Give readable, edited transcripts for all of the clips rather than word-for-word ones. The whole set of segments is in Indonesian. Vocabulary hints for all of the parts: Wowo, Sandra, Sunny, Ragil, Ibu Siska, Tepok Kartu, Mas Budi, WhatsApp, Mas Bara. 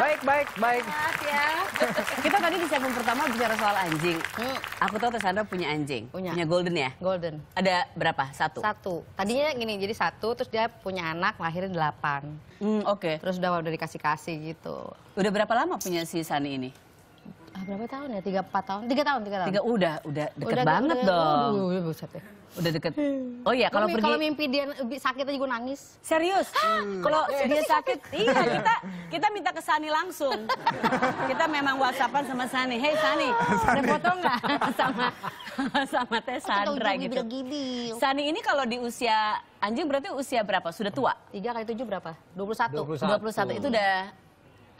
Baik. Maaf ya. Kita tadi di segmen pertama bicara soal anjing. Aku tahu Sandra punya anjing. Punya golden ya? Golden. Ada berapa? Satu. Tadinya gini, jadi satu, terus dia punya anak, lahirin 8. Oke. Terus udah dikasih-kasih gitu. Udah berapa lama punya si Sunny ini? Berapa tahun ya? 3-4 tahun? 3 tahun. Udah deket banget dong. Udah deket. Oh iya, kalau pergi... Kalau mimpi dia sakit aja gue nangis. Serius? Kalau dia sakit, iya kita minta ke Sunny langsung. Kita memang WhatsAppan sama Sunny. Hey Sunny, ada foto nggak sama Teh Sandra gitu? Sunny ini kalau di usia anjing berarti usia berapa? Sudah tua? 3 kali 7 berapa? 21. Itu udah...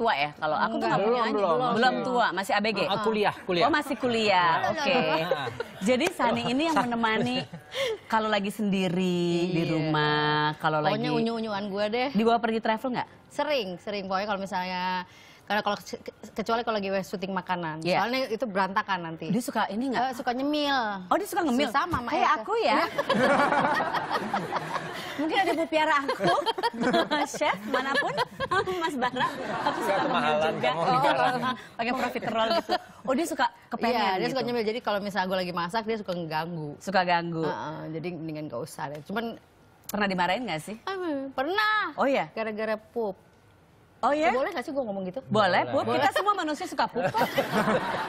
tua ya? Kalau aku tuh nggak punya anjing. Belum tua, masih ABG? Kuliah. Oh masih kuliah, oke. Jadi Sunny ini yang menemani kalau lagi sendiri di rumah, kalau lagi... Pokoknya unyu-unyuan gue deh. Dibawa pergi travel nggak? Sering. Pokoknya kalau misalnya... Karena kalau kecuali kalau lagi syuting makanan, soalnya itu berantakan nanti. Dia suka ini nggak? Suka nyemil. Oh dia suka ngemil? Sama kayak aku ya. Mungkin ada piara aku, chef manapun, Mas Bara, aku suka ngemil juga. Pakai profiterol gitu. Oh dia suka kepengen gitu? Iya dia suka nyemil, jadi kalau misalnya gue lagi masak dia suka ngeganggu. Suka ganggu? Jadi mendingan gak usah deh. Cuman pernah dimarahin gak sih? Pernah. Oh iya? Gara-gara pup. Oh ya? Boleh gak sih gue ngomong gitu? Boleh, Bu. Kita semua manusia suka pup kok.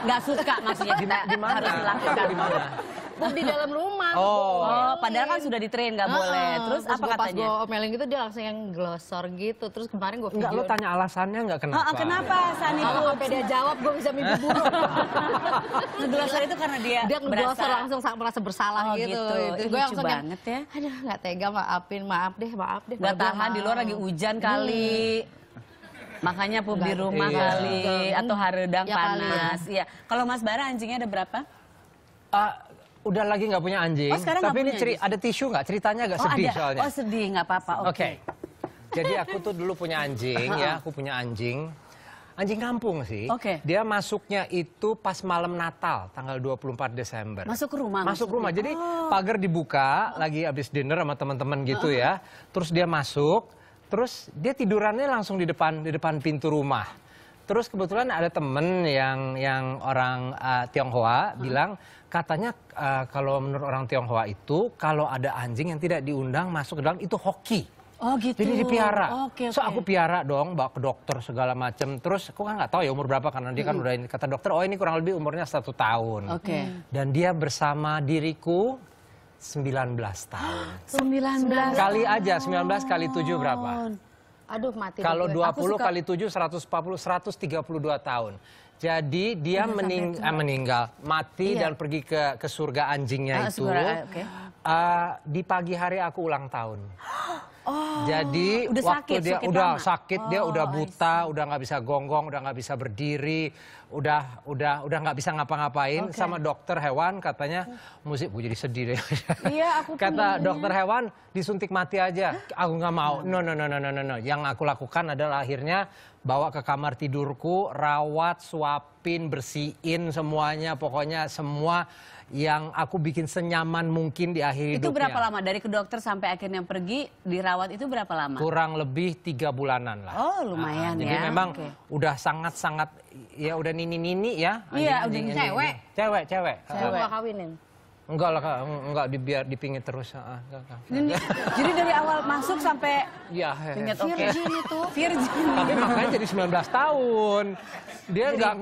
Gak suka maksudnya kita harus lakukan. Pup di dalam rumah. Oh, padahal kan sudah di-train gak boleh. Terus apa katanya? Pas gue omelin gitu dia langsung yang glosor gitu. Terus kemarin gue video. Enggak, lo tanya alasannya gak kenapa. Kenapa Sunny? Kalau sampai dia jawab gue bisa mimpi buruk. Ngeglosor itu karena dia ngeglosor langsung merasa bersalah gitu. Gue langsung banget ya. Aduh gak tega maafin, maaf deh. Gak tahan di luar lagi hujan kali. Makanya pup di rumah kali, atau haredang panas. Iya. Kalau Mas Bara anjingnya ada berapa? Udah lagi nggak punya anjing. Oh, tapi ini ada tisu nggak? Ceritanya agak sedih soalnya. Oh sedih, nggak apa-apa. Oke. Jadi aku tuh dulu punya anjing, ya. Aku punya anjing. Anjing kampung sih. Oke. Dia masuknya itu pas malam Natal, tanggal 24 Desember. Masuk rumah? Masuk rumah. Jadi pagar dibuka, lagi abis dinner sama teman-teman gitu ya. Terus dia masuk. Terus dia tidurannya langsung di depan pintu rumah. Terus kebetulan ada temen yang orang Tionghoa bilang katanya kalau menurut orang Tionghoa itu kalau ada anjing yang tidak diundang masuk ke dalam itu hoki. Oh gitu. Jadi dipiara. Okay. So aku piara dong, bawa ke dokter segala macam. Terus aku kan nggak tahu ya umur berapa karena dia kan udah kata dokter ini kurang lebih umurnya 1 tahun. Oke. Dan dia bersama diriku 19 tahun. 19 kali aja, 19 kali 7 berapa? Aduh mati. Kalau 20 kali 7, 140, 132 tahun. Jadi dia meninggal, mati dan pergi ke surga anjingnya itu. Di pagi hari aku ulang tahun. Jadi waktu dia udah sakit, dia udah buta, udah nggak bisa gonggong, udah nggak bisa berdiri, udah nggak bisa ngapa-ngapain. Sama dokter hewan katanya, gue jadi sedih deh. Iya, aku kata dokter hewan disuntik mati aja. Aku nggak mau. No. Yang aku lakukan adalah akhirnya bawa ke kamar tidurku, rawat, suapin, bersihin semuanya, pokoknya semua. Yang aku bikin senyaman mungkin di akhir hidupnya. Itu berapa lama? Dari ke dokter sampai akhirnya pergi dirawat itu berapa lama? Kurang lebih 3 bulanan lah. Oh lumayan ya. Jadi memang udah sangat-sangat ya udah nini-nini ya. Iya udah cewek. Cewek. Cewek gak kawinin? Enggak lah Kak, enggak dibiar dipingit terus. Jadi dari awal masuk sampai pingit virgin itu. Virgin. Tapi makanya jadi 19 tahun. Dia enggak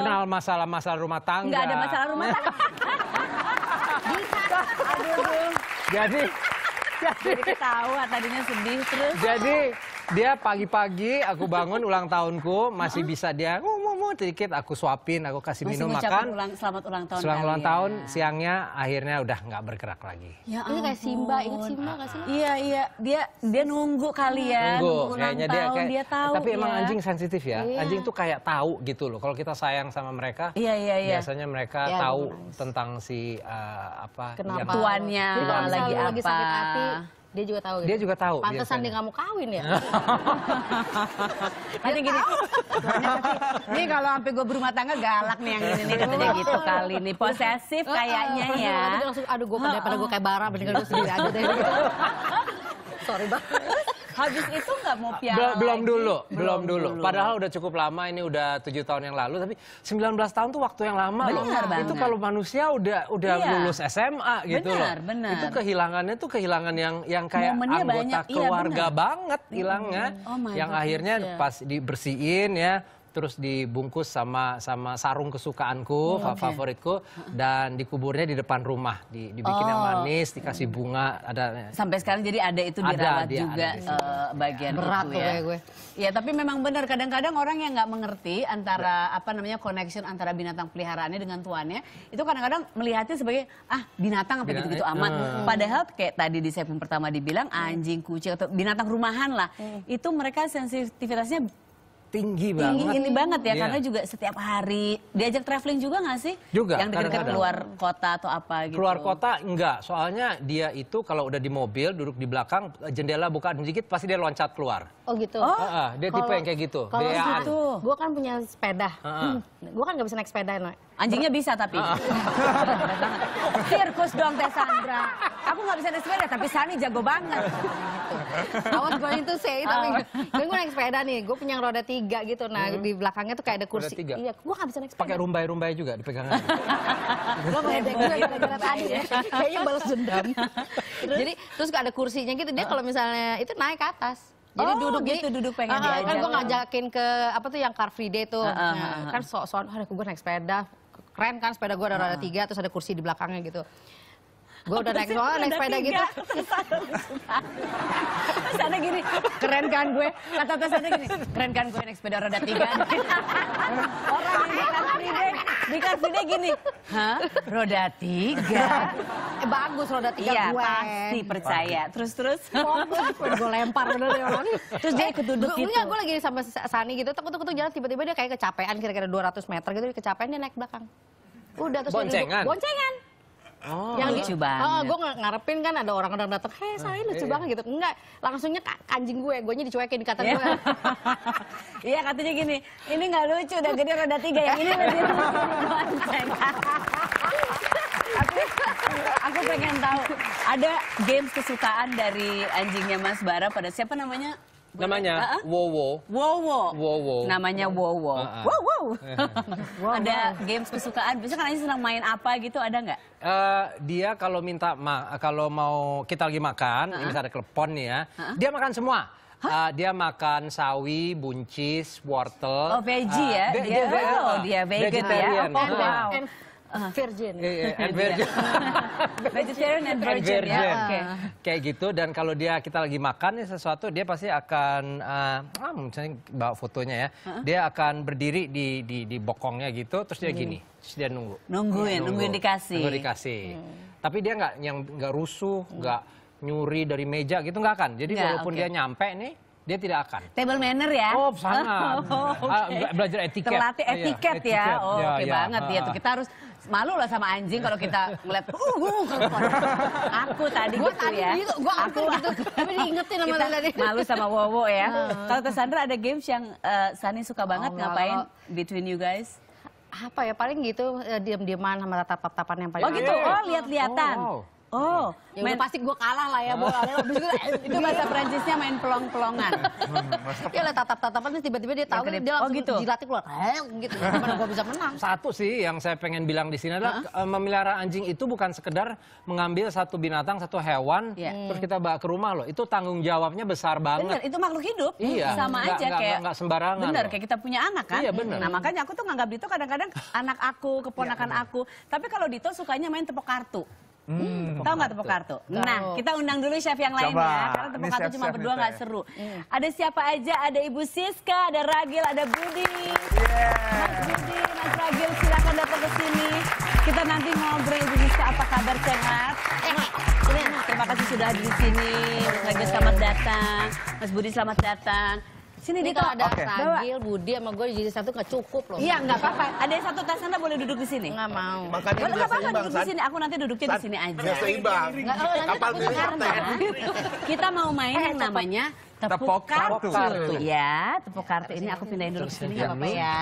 kenal masalah-masalah rumah tangga. Enggak ada masalah rumah tangga. Jadi ketawa tadinya sedih terus. Jadi dia pagi-pagi aku bangun ulang tahunku masih bisa dia sedikit aku suapin, aku kasih minum makan. Selamat ulang tahun. Selamat ulang tahun siangnya akhirnya udah nggak bergerak lagi. Ya ampun. Ini kayak Simba, ingat Simba nggak sih? Iya dia nunggu kalian. Nunggu kayaknya dia tahu. Tapi emang anjing sensitif ya. Anjing tuh kayak tahu gitu loh. Kalau kita sayang sama mereka, biasanya mereka tahu tentang si tuannya lagi sakit hati. Dia juga tahu. Dia juga tahu. Pantesan dia nggak mau kawin ya. Nanti gini. Ini kalau sampai gue berumah tangga galak nih yang ini katanya gitu kali nih. Posesif kayaknya ya. Nanti dia langsung aduh gue pada gue kayak bara mendingan gue sendiri aja deh. Sorry banget. Habis itu nggak mau piara lagi? Belum dulu. Padahal udah cukup lama, ini udah 7 tahun yang lalu. Tapi 19 tahun tuh waktu yang lama loh. Itu kalau manusia udah lulus SMA gitu loh. Benar. Itu kehilangannya tuh kehilangan yang kayak momennya anggota keluarga banget hilangnya. Yang akhirnya pas dibersihin ya. Terus dibungkus sama sarung kesukaanku, favoritku, dan dikuburnya di depan rumah, dibikin yang manis, dikasih bunga. Ada sampai sekarang jadi ada itu dirawat juga bagian berat itu ya. Gue. Ya tapi memang benar kadang-kadang orang yang nggak mengerti antara apa namanya connection antara binatang peliharaannya dengan tuannya itu kadang-kadang melihatnya sebagai binatang apa gitu-gitu amat. Padahal kayak tadi di segmen pertama dibilang anjing, kucing atau binatang rumahan lah itu mereka sensitivitasnya tinggi banget ya, karena juga setiap hari diajak traveling juga nggak sih? Juga. Yang dekat keluar kota atau apa gitu? Keluar kota enggak, soalnya dia itu kalau udah di mobil duduk di belakang jendela bukaan sedikit pasti dia loncat keluar. Oh gitu. Dia tipe yang kayak gitu. Kalau gitu, gue kan punya sepeda, gue kan nggak bisa naik sepeda. Anjingnya bisa tapi. Sirkus dong Teh Sandra. Aku nggak bisa naik sepeda tapi Sunny jago banget. I was going to say, tapi gue naik sepeda nih, gue punya roda 3 gitu, nah di belakangnya tuh kayak ada kursi. Iya, gue nggak bisa naik sepeda. Pakai rumbai-rumbai juga dipegangan. Gue gara-gara tadi ya, kayaknya balas dendam. Jadi terus ada kursinya gitu, dia kalau misalnya itu naik ke atas. Jadi duduk gitu, duduk pengen diajak. Kan gue ngajakin ke apa tuh yang Car Free Day tuh, kan soal hari gue naik sepeda, keren kan sepeda gue ada roda 3, terus ada kursi di belakangnya gitu. Gue udah naik sepeda gitu. Sana gini, keren kan gue. Kata Tessana gini, keren kan gue naik sepeda roda 3. Orang di Car Free Day gini, hah? Roda 3? Bagus roda 3 gue. Iya, pasti percaya. Terus? Gue lempar bener deh orang. Terus dia ikut duduk gitu. Gue lagi sama Sunny gitu, takut-takut jalan tiba-tiba dia kayak kecapean kira-kira 200 meter gitu. Kecapean dia naik belakang. Udah terus boncengan? Boncengan. Yang lucu banget. Gue ngarepin kan ada orang-orang datang, hei saya lucu banget gitu. Enggak, langsungnya anjing gue nya dicuekin kata gue. Iya katanya gini, ini nggak lucu, udah gede roda 3, yang ini lebih lucu. Aku pengen tahu, ada games kesukaan dari anjingnya Mas Bara pada siapa namanya? Namanya Wowo. Wowo. Namanya Wowo. Wowo. Ada games kesukaan. Biasanya kan anjing senang main apa gitu, ada nggak? Dia kalau minta kalau mau kita lagi makan, ini misalnya ada klepon nih ya, dia makan semua. Dia makan sawi, buncis, wortel. Oh veggie ya? Dia vegetarian. Vegetarian and virgin ya. Kayak gitu, dan kalau dia kita lagi makan sesuatu dia pasti akan misalnya bawa fotonya ya. Dia akan berdiri di bokongnya gitu, terus dia gini. Terus dia nungguin dikasih. Tapi dia nggak rusuh, nggak nyuri dari meja gitu, nggak akan. Jadi walaupun dia nyampe nih, dia tidak akan. Table manner ya? Oh, sangat. Belajar etiket. Terlatih etiket ya? Oh, oke banget ya. Kita harus malu lah sama anjing kalau kita ngeliat, aku tadi gitu ya. Aku gitu, tapi diingetin sama tadi. Malu sama Wowo ya. Kalau ke Sandra ada games yang Sunny suka banget ngapain between you guys? Apa ya, paling gitu diam-diaman sama tatap-tatapan yang paling. Oh gitu, oh lihat-lihatan. Oh, ya main pasti gue kalah lah ya bola. Itu bahasa Prancisnya main pelong-pelongan. Iya lah tatap-tatapan tiba-tiba dia tahu dia langsung jilatnya keluar. Gitu. Gimana gue bisa menang? Satu sih yang saya pengen bilang di sini adalah memelihara anjing itu bukan sekedar mengambil satu binatang, satu hewan terus kita bawa ke rumah loh. Itu tanggung jawabnya besar banget. Bener, itu makhluk hidup. Iya. Sama aja kayak nggak sembarangan. Bener, kayak kita punya anak kan. Iya, bener. Nah, makanya aku tuh nganggap Dito kadang-kadang anak aku, keponakan aku. Tapi kalau Dito sukanya main tepok kartu. Tahu nggak tepok kartu? Nah, kita undang dulu chef yang lain ya, karena tepok kartu cuma berdua nggak seru. Ada siapa aja? Ada Ibu Siska, ada Ragil, ada Budi. Mas Budi, Mas Ragil, silakan datang ke sini. Kita nanti ngobrol Ibu Siska, apa kabar sehat? Terima kasih sudah hadir di sini. Mas Ragil selamat datang, Mas Budi selamat datang. Sini Dito ada Ragil, Budi sama gue jadi satu nggak cukup loh. Iya nggak apa-apa. Ada yang satu tas Anda boleh duduk di sini. Nggak mau. Makanya boleh apa-apa duduk di sini. Aku nanti duduknya di sini aja. Seimbang. Kapal berenang. Kita mau main yang namanya tepok kartu. Ya, tepok kartu ini aku pindahin dulu ke sini nggak apa-apa ya.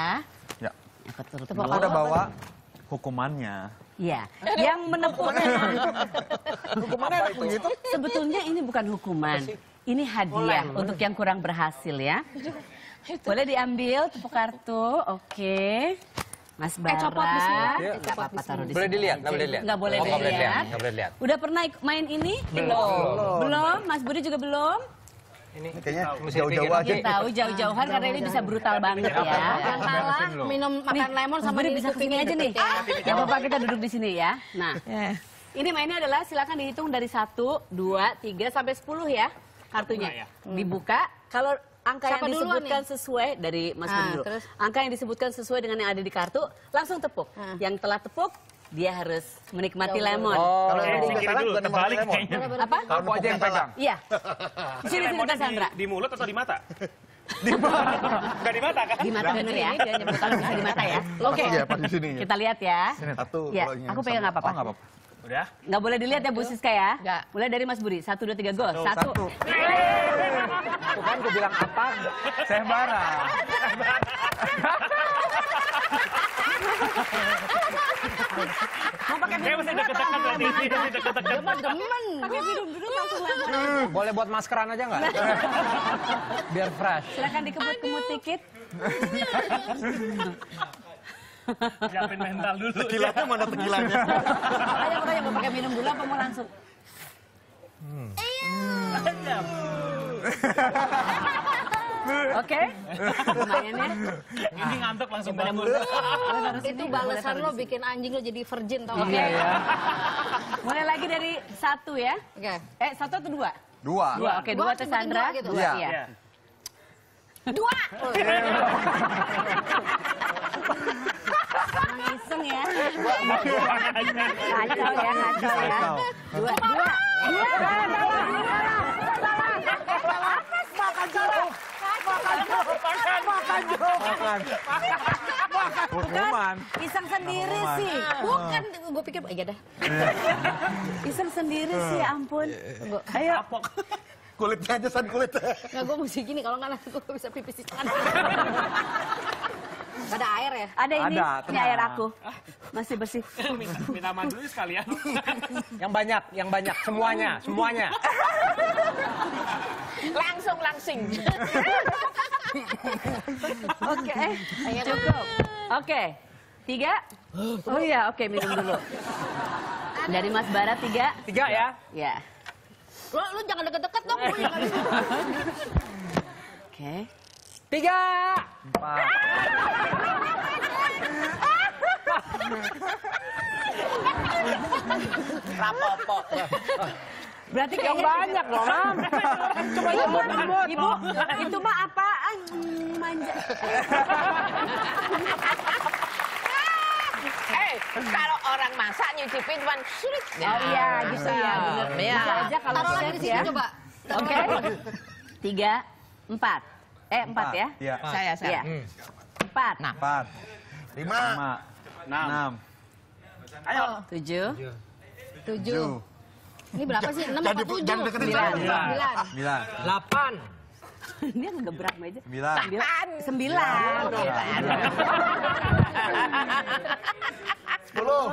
Ya. Tepok kartu udah bawa hukumannya. Iya, yang menepuk. Hukumannya begitu? Sebetulnya ini bukan hukuman. Ini hadiah untuk yang kurang berhasil ya. Boleh diambil tepuk kartu, oke. Mas Bara, nggak apa-apa taruh di sini. Boleh dilihat, nggak boleh dilihat. Nggak boleh dilihat. Udah pernah main ini? Belum. Belum, Mas Budi juga belum. Ini kayaknya jauh-jauh aja. Tahu jauh-jauhan karena ini bisa brutal banget ya. Yang kalah minum makan lemon sama ini bisa pingin aja nih. Yang bapak kita duduk di sini ya. Nah, ini mainnya adalah silakan dihitung dari 1, 2, 3 sampai 10 ya kartunya. Dibuka kalau angka yang disebutkan sesuai dari Mas Budi. Angka yang disebutkan sesuai dengan yang ada di kartu, langsung tepuk. Yang telah tepuk, dia harus menikmati lemon. Kalau yang dulu terbalik kayaknya. Apa? Aku aja yang pegang. Iya. Di sini kita Sandra. Di mulut atau di mata? Di mata. Enggak di mata kan? Di mata benar ya. Dia nyebut kalau bisa di mata ya. Oke. Kita lihat ya. Ya, aku pegang enggak apa-apa. Udah? Nggak boleh dilihat ya Bu Siska ya? Nggak. Mulai dari Mas Budi, 1, 2, 3, go. 1. Bukan, gue bilang apa? Saya Bara. Mau pakai bidung dulu atau nggak? Dia mah demen. Pakai bidung dulu langsung lagi. Boleh buat maskeran aja nggak? Biar fresh. Silahkan dikebut-kebut dikit. Siapin mental dulu. Tekilannya mana tekilannya? Ayo mau pakai minum dulu apa mau langsung? Oke. Lumayan ya. Ini ngantuk langsung bangun. Itu balasan lo bikin anjing lo jadi virgin tau gak? Iya. Mulai lagi dari 1 ya. Eh 1 atau 2? 2. Oke 2 ke Sandra. 2. Mengiseng ya. Kacau ya. 2. Makan iseng sendiri sih. Bukan, gue pikir, iya dah. Iseng sendiri sih, ampun. Ayo. Kulitnya aja, san kulitnya. Nggak, gue mesti gini, kalau nggak nanti gue bisa pipis di tangan. Ada air ya? Ada ini air aku. Masih bersih. Minta mandi dulu sekalian. Yang banyak, semuanya. Langsing. Oke, cukup. Oke, 3. Oh iya, oke minum dulu. Dari Mas Bara 3. 3 ya? Ya. Lu jangan deket-deket dong. Oke. 3, 4. Rapopok. Berarti yang banyak loh, Mam. Coba Ibu, itu mah apaan? Manja. Kalau orang masak nyicipin cuman sulit. Oh iya, gitu ya. Bisa aja kalau set ya. Oke. 3, 4. 4 ya? Iya. Saya. 4. 4. 5. 6. Ayo. 7. Ini berapa sih? 6 atau 7? 9. 8. Ini yang gebrak meja. 9. 10.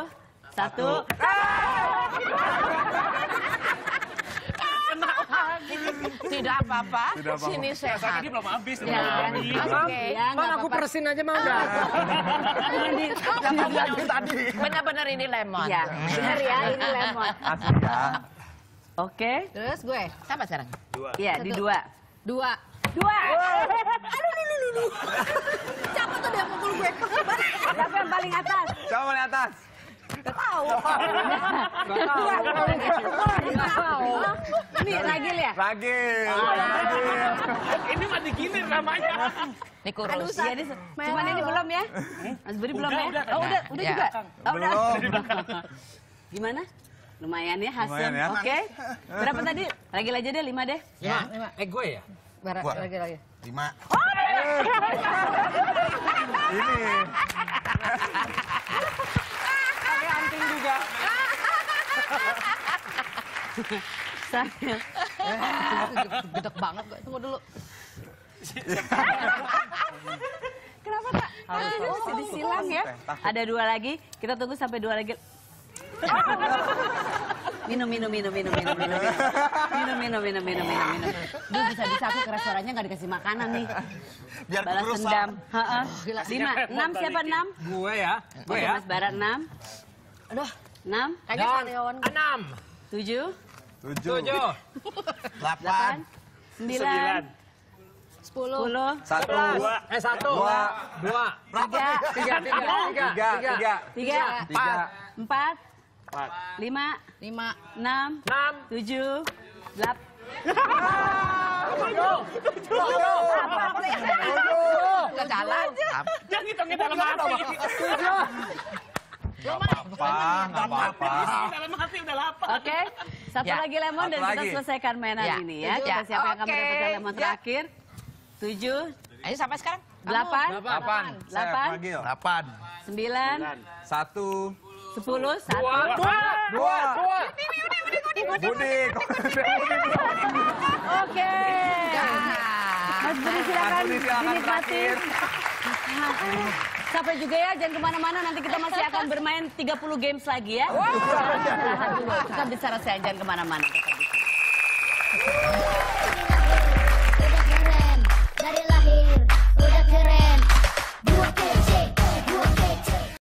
1. Tidak apa-apa. Sini sehat. Ini belum habis. Mam, aku persin aja mau nggak? Benar-benar ini lemon. Ya, benar ya ini lemon. Oke. Terus gue siapa sekarang? 2. Iya di 2. 2. Aduh. Siapa tuh yang mukul gue? Siapa yang paling atas? Siapa paling atas? Gak tahu. Ini Ragil ya? Ragil. Ini mah dikirim namanya. Ini kurus. Cuman ini belum ya? Mas Budi belum ya? Oh udah juga? Belum. Gimana? Lumayan ya hasil. Oke. Berapa tadi? Ragil aja deh, 5 deh. 5. Gue ya? Ragil. 5. Ini. Juga. Saya gedek banget gue. Tunggu dulu. Kenapa Pak? Harus disilang ya. Ada 2 lagi. Kita tunggu sampai 2 lagi. Minum. Duh, bisa-bisa aku keras suaranya gak dikasih makanan nih. Biar balas dendam. Heeh. 5, 6 siapa 6? Gue ya. Gue ya. Mas Bara 6. Aduh, 6. Kayaknya karyawan 6. 7. 8. 9. 10, 11, 12, 13, 14, 15, 16, 17, 18. Enggak jalan. Jangan hitungin dalam hati. Gak apa-apa. Oke, satu lagi lemon dan kita selesaikan mainan ini ya. Kita siapa yang akan mendapatkan lemon terakhir? 7. Ayo sampai sekarang. 8, 8, 8, 8, 9, 1, 10, 1, 2, 2. Budi. Oke. Mas Budi silakan dinikmati. Sampai juga ya, jangan kemana-mana, nanti kita masih akan bermain 30 games lagi ya. Kita bicara saja, jangan kemana-mana.